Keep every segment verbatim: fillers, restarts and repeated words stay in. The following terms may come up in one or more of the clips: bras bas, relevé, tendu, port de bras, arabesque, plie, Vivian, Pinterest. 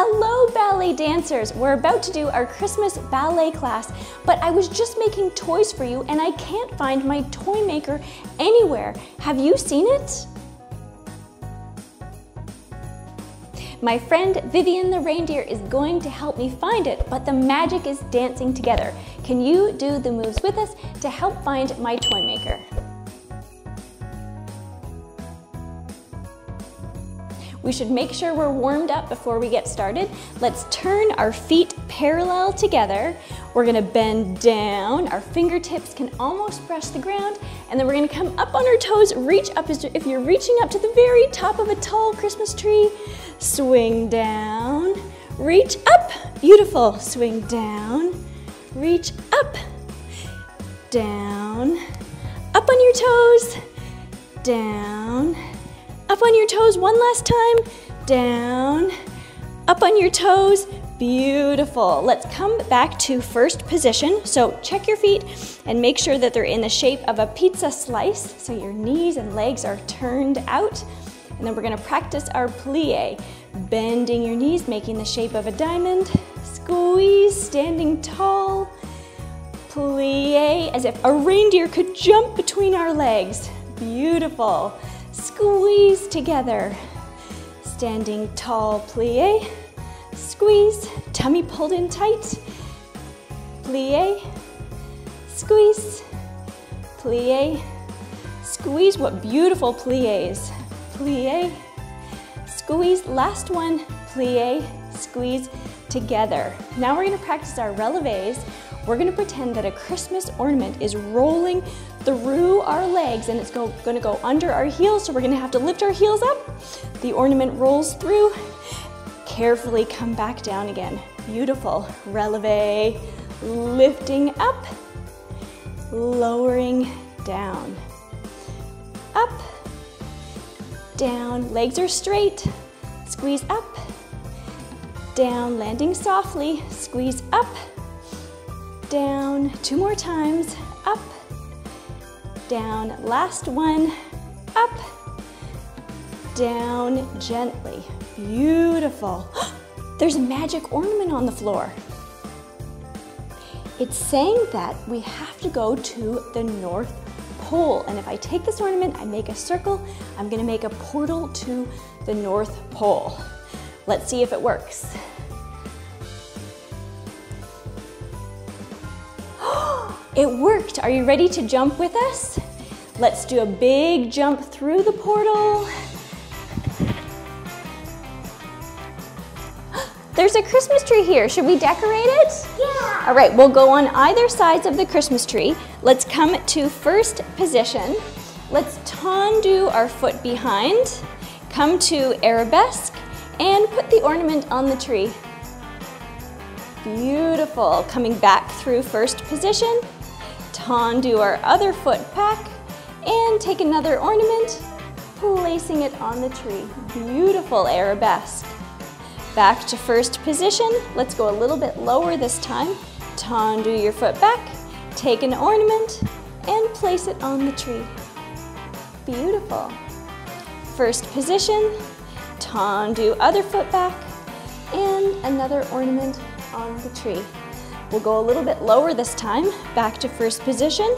Hello ballet dancers! We're about to do our Christmas ballet class, but I was just making toys for you and I can't find my toy maker anywhere. Have you seen it? My friend Vivian the reindeer is going to help me find it, but the magic is dancing together. Can you do the moves with us to help find my toy maker? We should make sure we're warmed up before we get started. Let's turn our feet parallel together. We're gonna bend down. Our fingertips can almost brush the ground. And then we're gonna come up on our toes, reach up as if you're reaching up to the very top of a tall Christmas tree. Swing down, reach up. Beautiful, swing down, reach up. Down, up on your toes, down. Up on your toes one last time, down, up on your toes, beautiful. Let's come back to first position. So check your feet and make sure that they're in the shape of a pizza slice. So your knees and legs are turned out. And then we're gonna practice our plie. Bending your knees, making the shape of a diamond. Squeeze, standing tall. Plie, as if a reindeer could jump between our legs. Beautiful. Squeeze together, standing tall plie, squeeze, tummy pulled in tight, plie, squeeze, plie, squeeze, what beautiful plies, plie, squeeze, last one, plie, squeeze together. Now we're going to practice our relevés. We're going to pretend that a Christmas ornament is rolling through our legs and it's go, going to go under our heels, so we're going to have to lift our heels up. The ornament rolls through. Carefully come back down again. Beautiful. Relevé. Lifting up. Lowering down. Up. Down. Legs are straight. Squeeze up. Down. Landing softly. Squeeze up. Down. Two more times. Up. Down, last one, up, down, gently. Beautiful. There's a magic ornament on the floor. It's saying that we have to go to the North Pole. And if I take this ornament, I make a circle, I'm gonna make a portal to the North Pole. Let's see if it works. It worked. Are you ready to jump with us? Let's do a big jump through the portal. There's a Christmas tree here. Should we decorate it? Yeah. All right, we'll go on either sides of the Christmas tree. Let's come to first position. Let's tendu our foot behind. Come to arabesque and put the ornament on the tree. Beautiful. Coming back through first position. Tendu our other foot back and take another ornament, placing it on the tree. Beautiful arabesque. Back to first position. Let's go a little bit lower this time. Tendu your foot back, take an ornament and place it on the tree. Beautiful. First position, tendu other foot back and another ornament on the tree. We'll go a little bit lower this time, back to first position.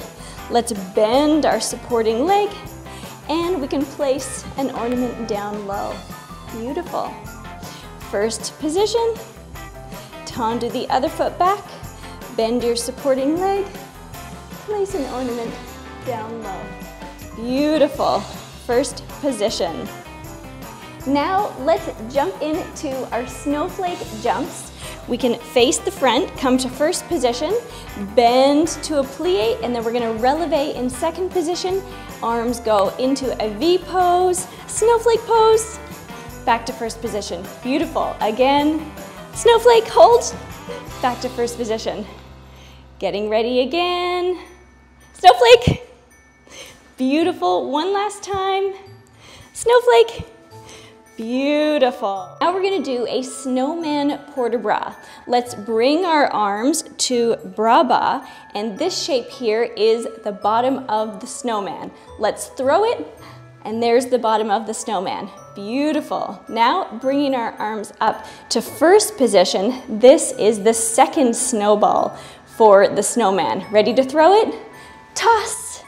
Let's bend our supporting leg and we can place an ornament down low. Beautiful. First position, tendu the other foot back, bend your supporting leg, place an ornament down low. Beautiful. First position. Now let's jump into our snowflake jumps. We can face the front, come to first position, bend to a plie, and then we're gonna relevé in second position. Arms go into a V pose, snowflake pose, back to first position. Beautiful. Again, snowflake, hold, back to first position. Getting ready again. Snowflake. Beautiful. One last time. Snowflake. Beautiful. Now we're gonna do a snowman port de bras. Let's bring our arms to bras bas, and this shape here is the bottom of the snowman. Let's throw it, And there's the bottom of the snowman. Beautiful. Now bringing our arms up to first position. This is the second snowball for the snowman. Ready to throw it? Toss,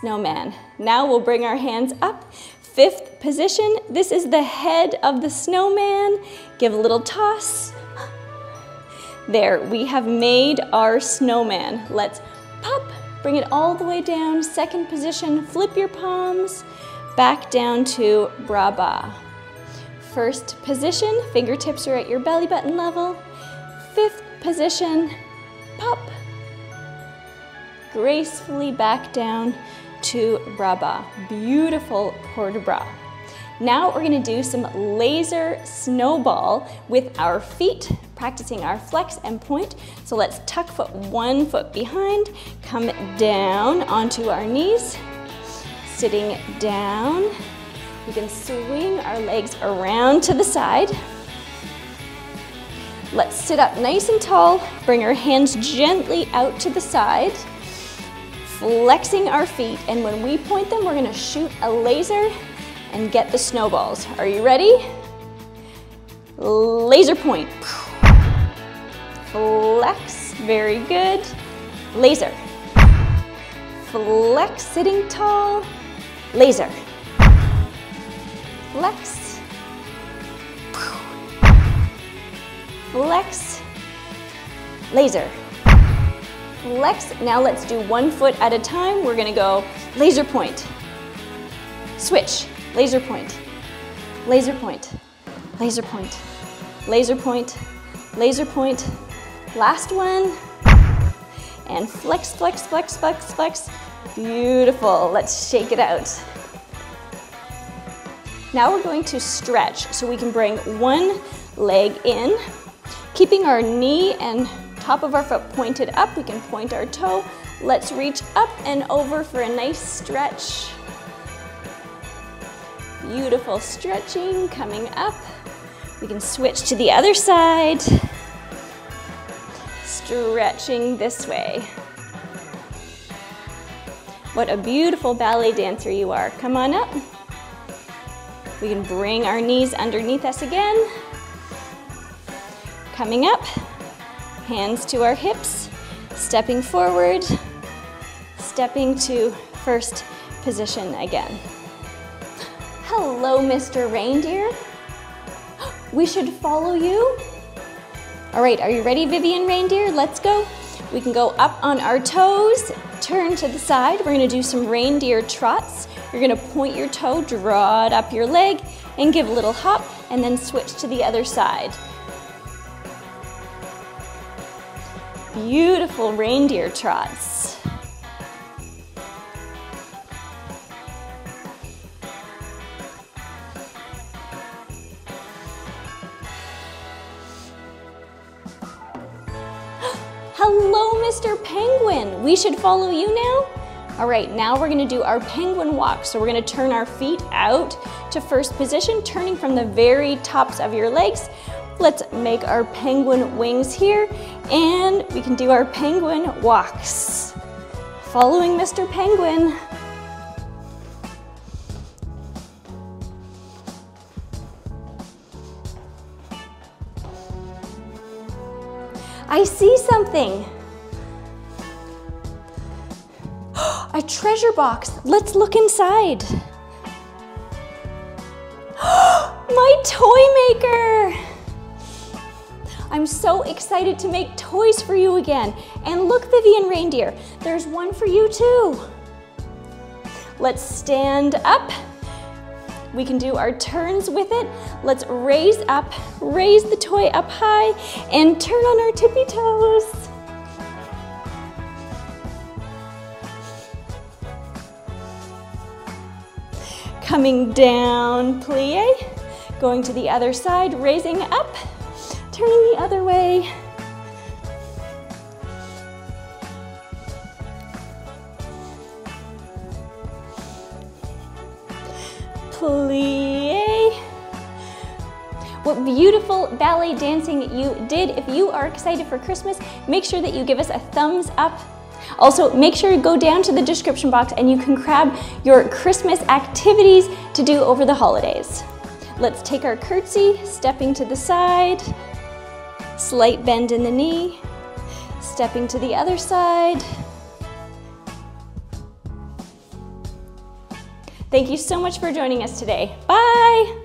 snowman. Now we'll bring our hands up. Fifth position. This is the head of the snowman. Give a little toss. There, we have made our snowman. Let's pop, bring it all the way down. Second position, flip your palms. Back down to bra ba. First position, fingertips are at your belly button level. Fifth position, pop. Gracefully back down to bra ba. Beautiful port de bras. Now we're gonna do some laser snowball with our feet, practicing our flex and point. So let's tuck foot one foot behind, come down onto our knees, sitting down. We can swing our legs around to the side. Let's sit up nice and tall, bring our hands gently out to the side, flexing our feet, and when we point them, we're gonna shoot a laser and get the snowballs. Are you ready? Laser point. Flex, very good. Laser. Flex, sitting tall. Laser. Flex. Flex. Laser. Flex. Now let's do one foot at a time. We're gonna go laser point. Switch. Laser point, laser point, laser point, laser point, laser point. Last one. And flex, flex, flex, flex, flex. Beautiful. Let's shake it out. Now we're going to stretch. So we can bring one leg in, keeping our knee and top of our foot pointed up. We can point our toe. Let's reach up and over for a nice stretch. Beautiful stretching coming up. We can switch to the other side. Stretching this way. What a beautiful ballet dancer you are. Come on up. We can bring our knees underneath us again. Coming up, hands to our hips, stepping forward, stepping to first position again. Hello, Mister Reindeer. We should follow you. All right, are you ready, Vivian Reindeer? Let's go. We can go up on our toes, turn to the side. We're gonna do some reindeer trots. You're gonna point your toe, draw it up your leg, and give a little hop, and then switch to the other side. Beautiful reindeer trots. Hello, Mister Penguin. We should follow you now. All right, now we're gonna do our penguin walk. So we're gonna turn our feet out to first position, turning from the very tops of your legs. Let's make our penguin wings here, and we can do our penguin walks. Following Mister Penguin. I see something. A treasure box. Let's look inside. My toy maker. I'm so excited to make toys for you again. And look, Vivian Reindeer, there's one for you too. Let's stand up. We can do our turns with it. Let's raise up, raise the toy up high, and turn on our tippy toes. Coming down, plie, going to the other side, raising up, turning the other way. Plie. What beautiful ballet dancing you did. If you are excited for Christmas, make sure that you give us a thumbs up. Also, make sure you go down to the description box and you can grab your Christmas activities to do over the holidays. Let's take our curtsy, stepping to the side, slight bend in the knee, stepping to the other side. Thank you so much for joining us today. Bye!